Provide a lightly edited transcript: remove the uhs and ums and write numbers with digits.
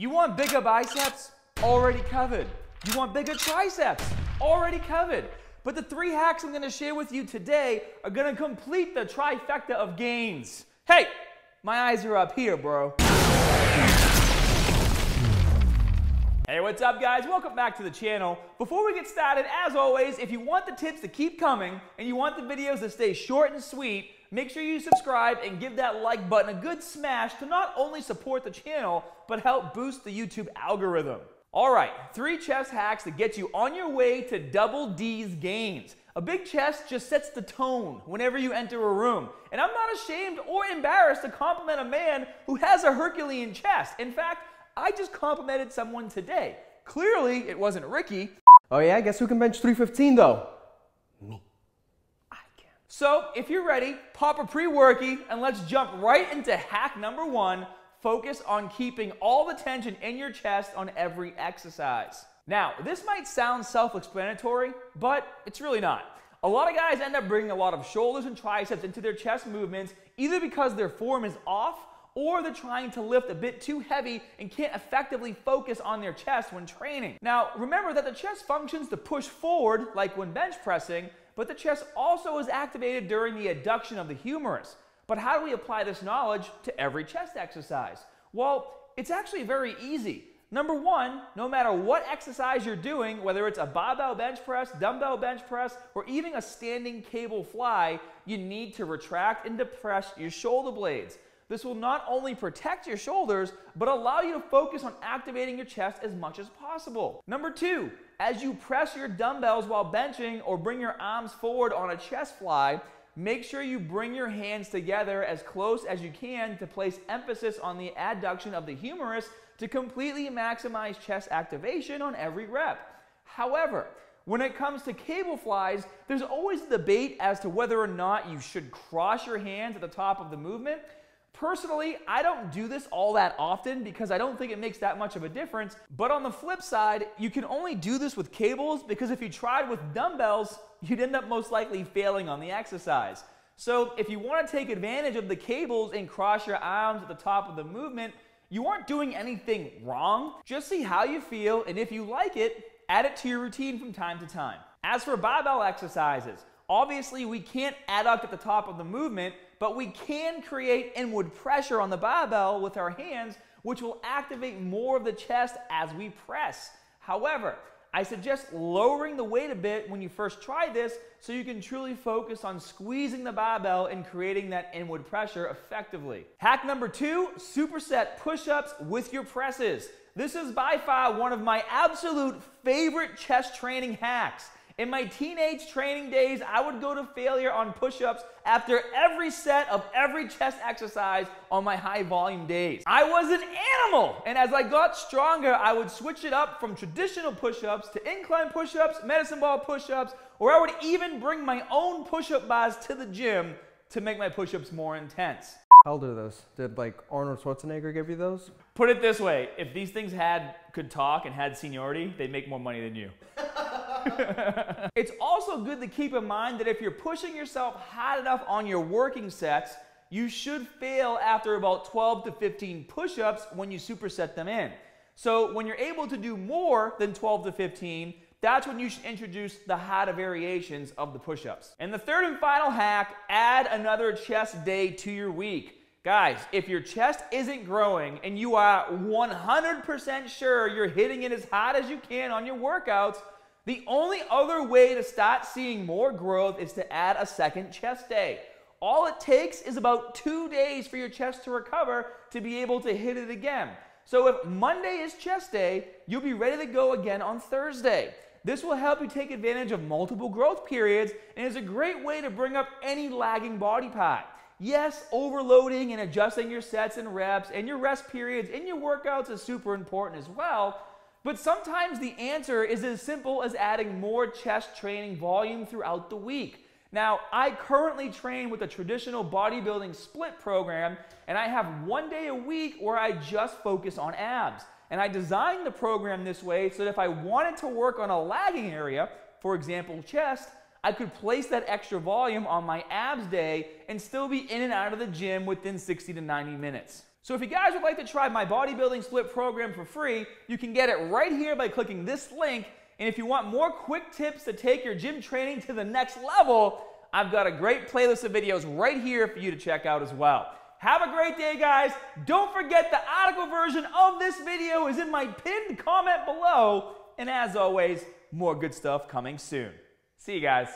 You want bigger biceps? Already covered. You want bigger triceps? Already covered. But the three hacks I'm going to share with you today are going to complete the trifecta of gains. Hey, my eyes are up here, bro. Hey, what's up, guys? Welcome back to the channel. Before we get started, as always, if you want the tips to keep coming and you want the videos to stay short and sweet, make sure you subscribe and give that like button a good smash to not only support the channel, but help boost the YouTube algorithm. All right, three chest hacks to get you on your way to double D's gains. A big chest just sets the tone whenever you enter a room. And I'm not ashamed or embarrassed to compliment a man who has a Herculean chest. In fact, I just complimented someone today. Clearly, it wasn't Ricky. Oh yeah, guess who can bench 315 though? Me. I can. So, if you're ready, pop a pre-worky and let's jump right into hack number one. Focus on keeping all the tension in your chest on every exercise. Now, this might sound self-explanatory, but it's really not. A lot of guys end up bringing a lot of shoulders and triceps into their chest movements, either because their form is off or they're trying to lift a bit too heavy and can't effectively focus on their chest when training. Now, remember that the chest functions to push forward, like when bench pressing, but the chest also is activated during the adduction of the humerus. But how do we apply this knowledge to every chest exercise? Well, it's actually very easy. Number one, no matter what exercise you're doing, whether it's a barbell bench press, dumbbell bench press, or even a standing cable fly, you need to retract and depress your shoulder blades. This will not only protect your shoulders, but allow you to focus on activating your chest as much as possible. Number two, as you press your dumbbells while benching or bring your arms forward on a chest fly, make sure you bring your hands together as close as you can to place emphasis on the adduction of the humerus to completely maximize chest activation on every rep. However, when it comes to cable flies, there's always a debate as to whether or not you should cross your hands at the top of the movement. Personally, I don't do this all that often because I don't think it makes that much of a difference. But on the flip side, you can only do this with cables because if you tried with dumbbells, you'd end up most likely failing on the exercise. So if you want to take advantage of the cables and cross your arms at the top of the movement, you aren't doing anything wrong. Just see how you feel, and if you like it, add it to your routine from time to time. As for barbell exercises, obviously we can't adduct at the top of the movement, but we can create inward pressure on the barbell with our hands, which will activate more of the chest as we press. However, I suggest lowering the weight a bit when you first try this so you can truly focus on squeezing the barbell and creating that inward pressure effectively. Hack number two, superset push-ups with your presses. This is by far one of my absolute favorite chest training hacks. In my teenage training days, I would go to failure on push-ups after every set of every chest exercise on my high volume days. I was an animal, and as I got stronger, I would switch it up from traditional push-ups to incline push-ups, medicine ball push-ups, or I would even bring my own push-up bars to the gym to make my push-ups more intense. How old are those? Did like Arnold Schwarzenegger give you those? Put it this way, if these things could talk and had seniority, they'd make more money than you. It's also good to keep in mind that if you're pushing yourself hard enough on your working sets, you should fail after about 12 to 15 push-ups when you superset them in. So when you're able to do more than 12 to 15, that's when you should introduce the harder variations of the push-ups. And the third and final hack, add another chest day to your week. Guys, if your chest isn't growing and you are 100% sure you're hitting it as hard as you can on your workouts, the only other way to start seeing more growth is to add a second chest day. All it takes is about 2 days for your chest to recover to be able to hit it again. So if Monday is chest day, you'll be ready to go again on Thursday. This will help you take advantage of multiple growth periods and is a great way to bring up any lagging body part. Yes, overloading and adjusting your sets and reps and your rest periods in your workouts is super important as well. But sometimes the answer is as simple as adding more chest training volume throughout the week. Now, I currently train with a traditional bodybuilding split program, and I have 1 day a week where I just focus on abs. And I designed the program this way so that if I wanted to work on a lagging area, for example, chest, I could place that extra volume on my abs day and still be in and out of the gym within 60 to 90 minutes. So if you guys would like to try my bodybuilding split program for free, you can get it right here by clicking this link. And if you want more quick tips to take your gym training to the next level, I've got a great playlist of videos right here for you to check out as well. Have a great day, guys. Don't forget the article version of this video is in my pinned comment below. And as always, more good stuff coming soon. See you guys.